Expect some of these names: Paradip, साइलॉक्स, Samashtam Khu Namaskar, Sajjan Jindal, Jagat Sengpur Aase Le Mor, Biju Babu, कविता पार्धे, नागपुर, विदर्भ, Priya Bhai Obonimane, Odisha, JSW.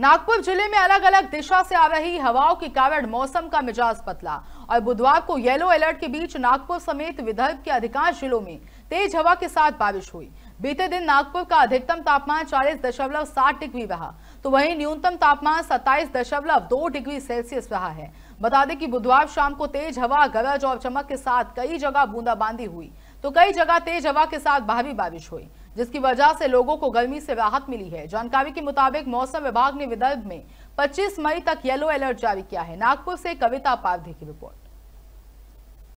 नागपुर जिले में अलग अलग दिशा से आ रही हवाओं के कारण मौसम का मिजाज बदला और बुधवार को येलो अलर्ट के बीच नागपुर समेत विदर्भ के अधिकांश जिलों में तेज हवा के साथ बारिश हुई। बीते दिन नागपुर का अधिकतम तापमान 40.7 डिग्री रहा तो वहीं न्यूनतम तापमान 27.2 डिग्री सेल्सियस रहा है। बता दें कि बुधवार शाम को तेज हवा, गरज और चमक के साथ कई जगह बूंदाबांदी हुई तो कई जगह तेज हवा के साथ भारी बारिश हुई, जिसकी वजह से लोगों को गर्मी से राहत मिली है। जानकारी के मुताबिक मौसम विभाग ने विदर्भ में 25 मई तक येलो अलर्ट जारी किया है। नागपुर से कविता पार्धे की रिपोर्ट।